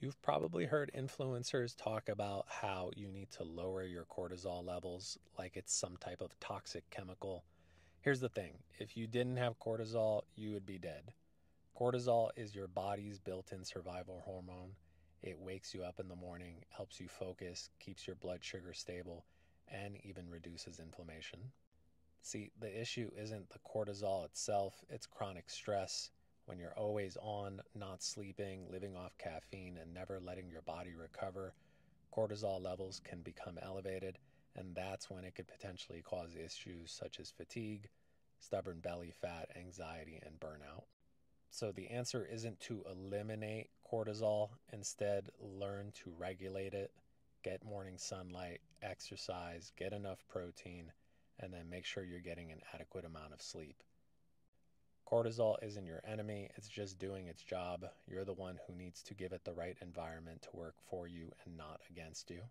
You've probably heard influencers talk about how you need to lower your cortisol levels like it's some type of toxic chemical. Here's the thing. If you didn't have cortisol, you would be dead. Cortisol is your body's built-in survival hormone. It wakes you up in the morning, helps you focus, keeps your blood sugar stable, and even reduces inflammation. See, the issue isn't the cortisol itself, it's chronic stress. When you're always on, not sleeping, living off caffeine, and never letting your body recover, cortisol levels can become elevated, and that's when it could potentially cause issues such as fatigue, stubborn belly fat, anxiety, and burnout. So the answer isn't to eliminate cortisol. Instead, learn to regulate it, get morning sunlight, exercise, get enough protein, and then make sure you're getting an adequate amount of sleep. Cortisol isn't your enemy, it's just doing its job. You're the one who needs to give it the right environment to work for you and not against you.